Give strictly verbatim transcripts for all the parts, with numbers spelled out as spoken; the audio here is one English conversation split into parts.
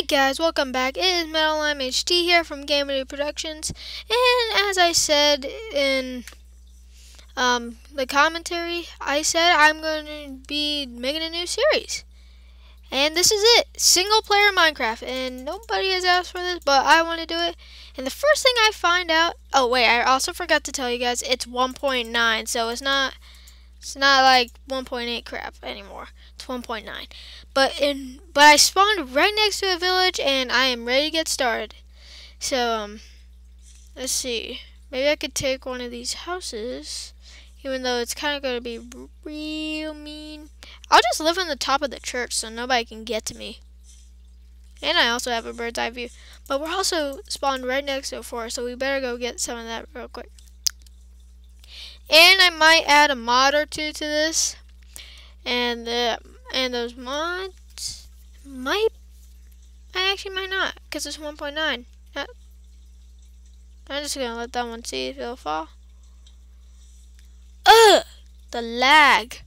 Hey guys, welcome back. It is Metalime H D here from gamerdudes_production, and as I said in um, the commentary, I said I'm going to be making a new series. And this is it, single player Minecraft, and nobody has asked for this, but I want to do it. And the first thing I find out, oh wait, I also forgot to tell you guys, it's one point nine, so it's not It's not like one point eight crap anymore. It's one point nine. But in but I spawned right next to a village, and I am ready to get started. So um, let's see. Maybe I could take one of these houses, even though it's kind of going to be real mean. I'll just live on the top of the church so nobody can get to me. And I also have a bird's eye view. But we're also spawned right next to a forest, so we better go get some of that real quick. And I might add a mod or two to this, and the and those mods might I actually might not, because it's one point nine. I'm just gonna let that one see if it'll fall. Ugh, the lag.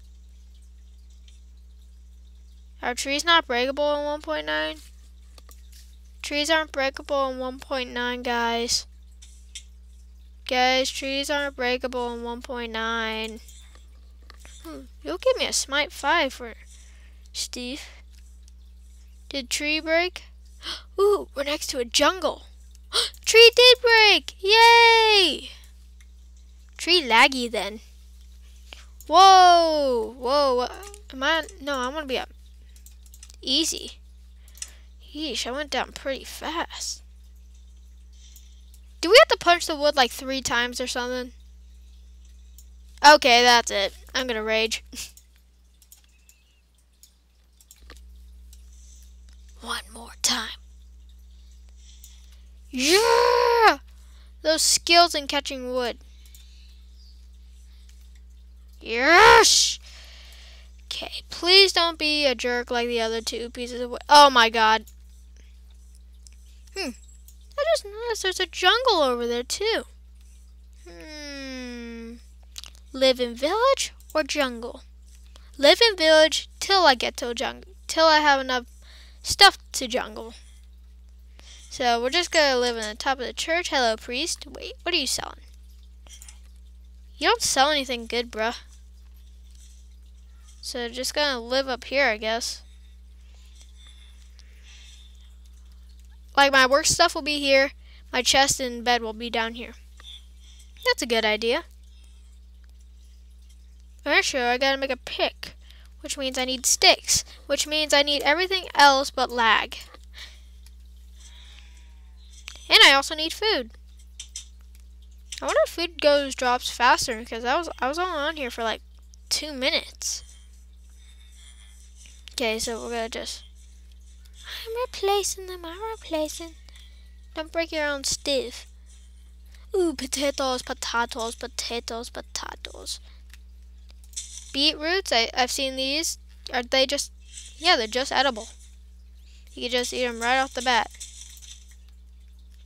Are trees not breakable in one point nine? Trees aren't breakable in one point nine, guys. Guys, trees aren't breakable in one point nine. Hmm, you'll give me a smite five for Steve. Did tree break? Ooh, we're next to a jungle. Tree did break! Yay! Tree laggy then. Whoa! Whoa! Am I? No, I'm gonna be up. Easy. Yeesh, I went down pretty fast. Do we have to punch the wood like three times or something? Okay, that's it. I'm gonna rage. One more time. Yeah! Those skills in catching wood. Yes! Okay, please don't be a jerk like the other two pieces of wood. Oh my god. Hmm. I just noticed there's a jungle over there, too. Hmm. Live in village or jungle? Live in village till I get to a jungle. Till I have enough stuff to jungle. So, we're just going to live in the top of the church. Hello, priest. Wait, what are you selling? You don't sell anything good, bruh. So, just going to live up here, I guess. Like, my work stuff will be here. My chest and bed will be down here. That's a good idea. Alright, sure, I gotta make a pick. Which means I need sticks. Which means I need everything else but lag. And I also need food. I wonder if food goes drops faster, because I was, I was only on here for like two minutes. Okay, so we're gonna just... I'm replacing them, I'm replacing. Don't break your own stiff. Ooh, potatoes, potatoes, potatoes, potatoes. Beetroots, I, I've seen these. Are they just, yeah, they're just edible. You can just eat them right off the bat.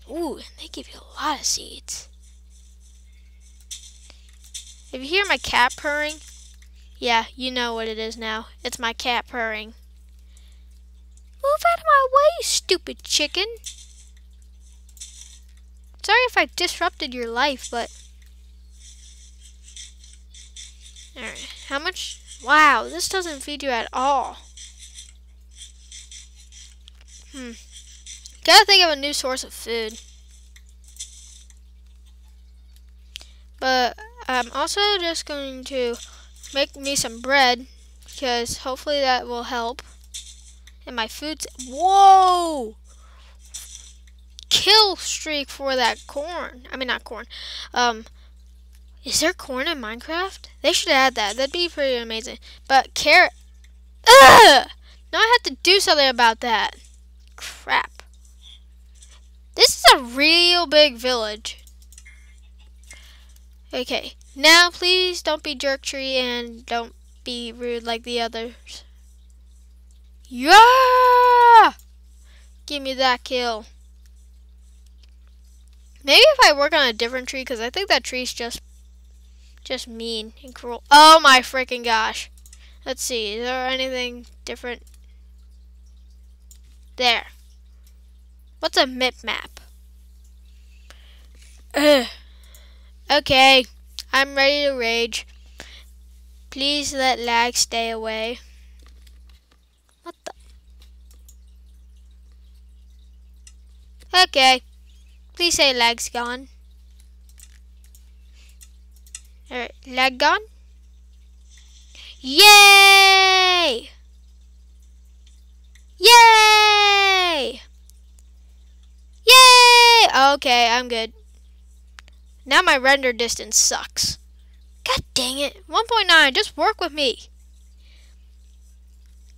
Ooh, and they give you a lot of seeds. If you hear my cat purring, yeah, you know what it is now. It's my cat purring. Move out of my way, you stupid chicken. Sorry if I disrupted your life, but... Alright, how much... Wow, this doesn't feed you at all. Hmm. Gotta think of a new source of food. But I'm also just going to make me some bread, because hopefully that will help. And my food's... Whoa! Kill streak for that corn. I mean, not corn. Um, is there corn in Minecraft? They should add that. That'd be pretty amazing. But carrot... Ugh! Now I have to do something about that. Crap. This is a real big village. Okay. Now, please don't be jerk tree and don't be rude like the others. Yeah! Give me that kill. Maybe if I work on a different tree, because I think that tree's just just mean and cruel. Oh my freaking gosh. Let's see, is there anything different? There. What's a mip map? Ugh. Okay, I'm ready to rage. Please let lag stay away. What the? Okay, please say lag's gone. Alright, lag gone? Yay! Yay! Yay! Okay, I'm good. Now my render distance sucks. God dang it. one point nine, just work with me.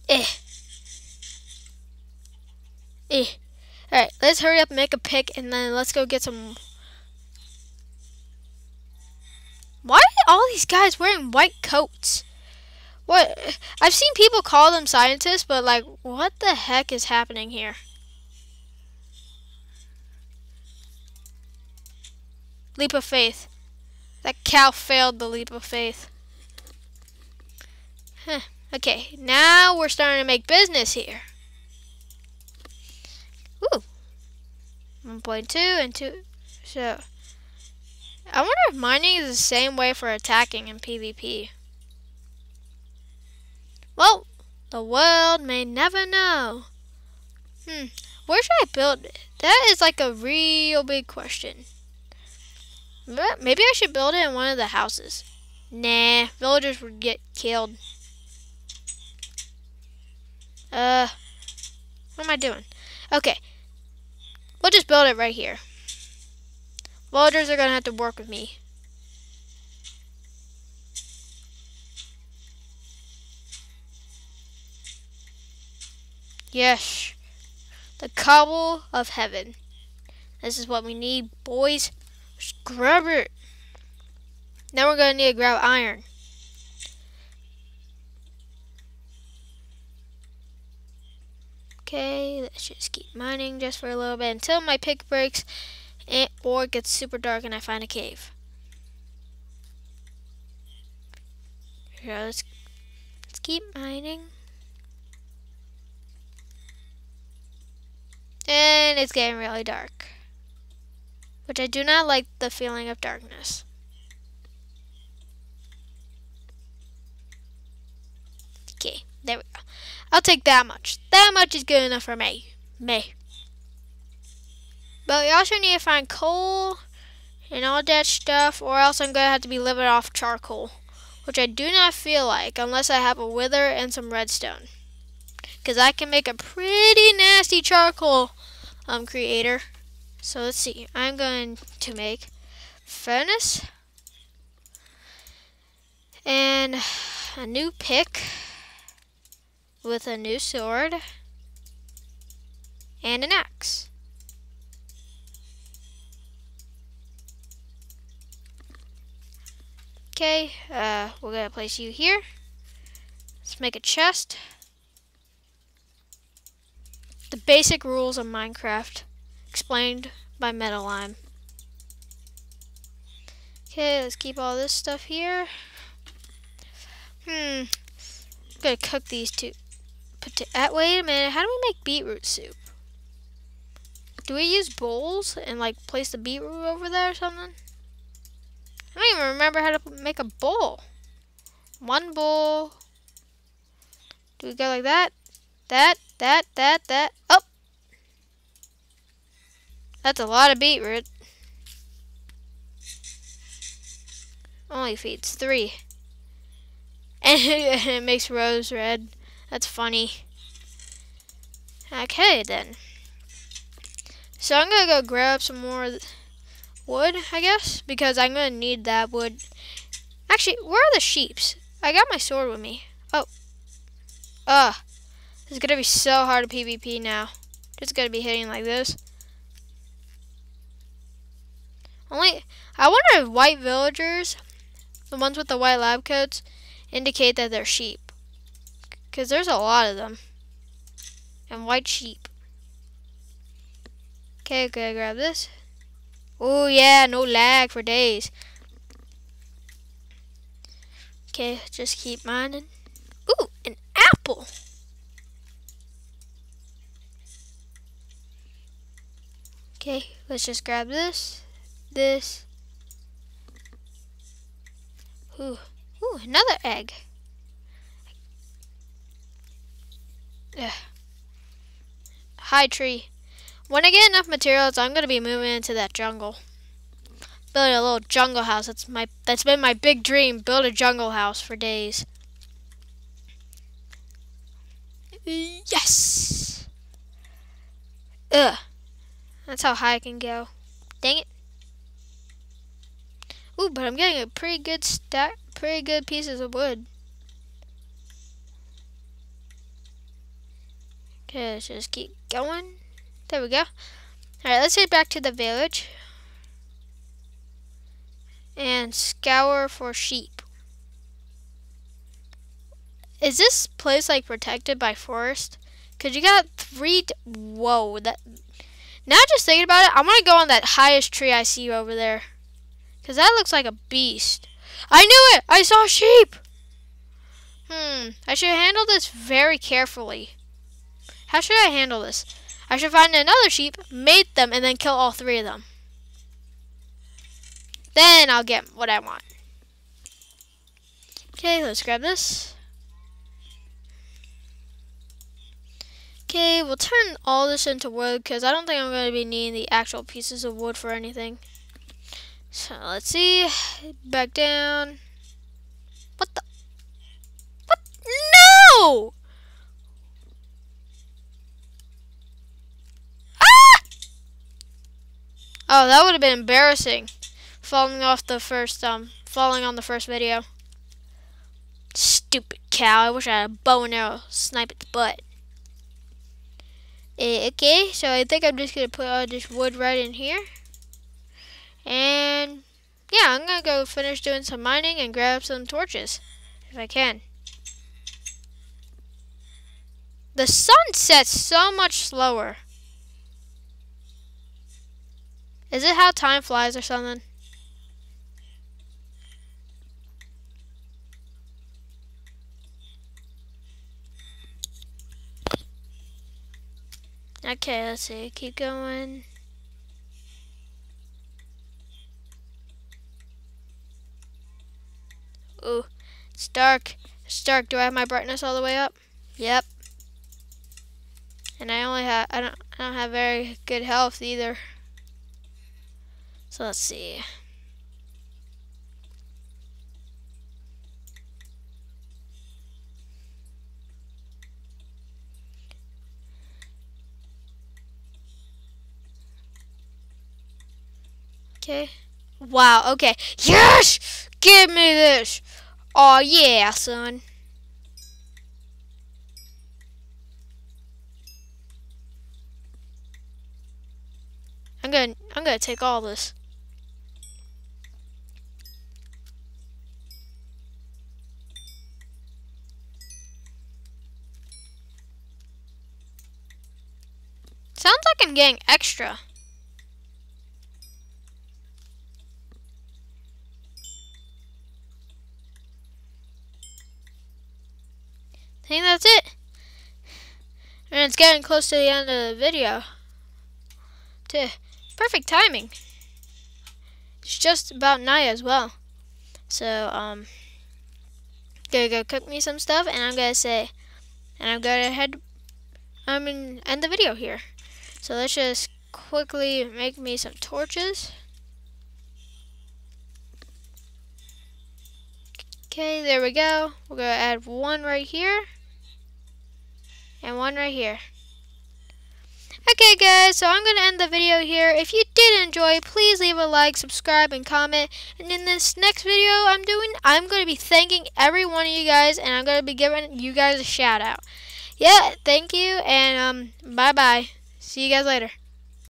Eh. Eh. Alright, let's hurry up and make a pick and then let's go get some... Why are all these guys wearing white coats? What? I've seen people call them scientists, but like, what the heck is happening here? Leap of faith. That cow failed the leap of faith. Huh. Okay, now we're starting to make business here. Ooh. one point two and two. So, I wonder if mining is the same way for attacking in PvP. Well, the world may never know. Hmm. Where should I build it? That is like a real big question. Maybe I should build it in one of the houses. Nah, villagers would get killed. Uh, what am I doing? Okay, we'll just build it right here. Villagers are gonna have to work with me. Yes, the cobble of heaven. This is what we need, boys. Just grab it. Now we're gonna need to grab iron. Okay, let's just keep mining just for a little bit until my pick breaks, and, or it gets super dark and I find a cave. Yeah, let's let's keep mining, and it's getting really dark. Which I do not like the feeling of darkness. Okay, there we go. I'll take that much. That much is good enough for me. Me. But we also need to find coal and all that stuff, or else I'm going to have to be living off charcoal. Which I do not feel like, unless I have a wither and some redstone. Because I can make a pretty nasty charcoal um, creator. So let's see, I'm going to make furnace and a new pick with a new sword and an axe. Okay, uh, we're going to place you here. Let's make a chest. The basic rules of Minecraft. Explained by Metalime. Okay, let's keep all this stuff here. Hmm. I'm gonna cook these two. Put uh, wait a minute. How do we make beetroot soup? Do we use bowls and like place the beetroot over there or something? I don't even remember how to make a bowl. One bowl. Do we go like that? That, that, that, that. Oh! That's a lot of beetroot. Only feeds three. And it makes rose red. That's funny. Okay, then. So I'm going to go grab some more wood, I guess. Because I'm going to need that wood. Actually, where are the sheeps? I got my sword with me. Oh. Ugh. It's going to be so hard to PvP now. Just going to be hitting like this. Only, I wonder if white villagers, the ones with the white lab coats, indicate that they're sheep. Because there's a lot of them. And white sheep. Okay, I'm gonna grab this. Oh yeah, no lag for days. Okay, just keep mining. Ooh, an apple! Okay, let's just grab this, this. Ooh, ooh, another egg. Ugh. High tree. When I get enough materials, I'm gonna be moving into that jungle. Build a little jungle house. That's my that's been my big dream. Build a jungle house for days. Yes. Ugh. That's how high I can go. Dang it. Ooh, but I'm getting a pretty good stack, pretty good pieces of wood. Okay, let's just keep going. There we go. Alright, let's head back to the village. And scour for sheep. Is this place like protected by forest? Cause you got three, t whoa. That. Now just thinking about it, I'm gonna go on that highest tree I see over there. Cause that looks like a beast. I knew it! I saw sheep! Hmm, I should handle this very carefully. How should I handle this? I should find another sheep, mate them, and then kill all three of them. Then I'll get what I want. Okay, let's grab this. Okay, we'll turn all this into wood because I don't think I'm going to be needing the actual pieces of wood for anything. So let's see. Back down. What the? What? No! Ah! Oh, that would have been embarrassing. Falling off the first, um, falling on the first video. Stupid cow. I wish I had a bow and arrow. Snipe at the butt. Uh, okay, so I think I'm just going to put all this wood right in here. And, yeah, I'm going to go finish doing some mining and grab some torches, if I can. The sun sets so much slower. Is it how time flies or something? Okay, let's see. Keep going. Ooh, it's dark. It's dark. Do I have my brightness all the way up? Yep. And I only have. I don't. I don't have very good health either. So let's see. Okay. Wow, okay. Yes! Give me this! Oh yeah, son. I'm gonna I'm gonna take all this. Sounds like I'm getting extra. I think that's it. And it's getting close to the end of the video. To perfect timing. It's just about night as well. So, um, gonna go cook me some stuff, and I'm gonna say, and I'm gonna head, I'm gonna end the video here. So let's just quickly make me some torches. Okay, there we go. We're gonna add one right here. And one right here. Okay guys, so I'm going to end the video here. If you did enjoy, please leave a like, subscribe, and comment. And in this next video I'm doing, I'm going to be thanking every one of you guys, and I'm going to be giving you guys a shout out. Yeah, thank you, and um, bye-bye. See you guys later.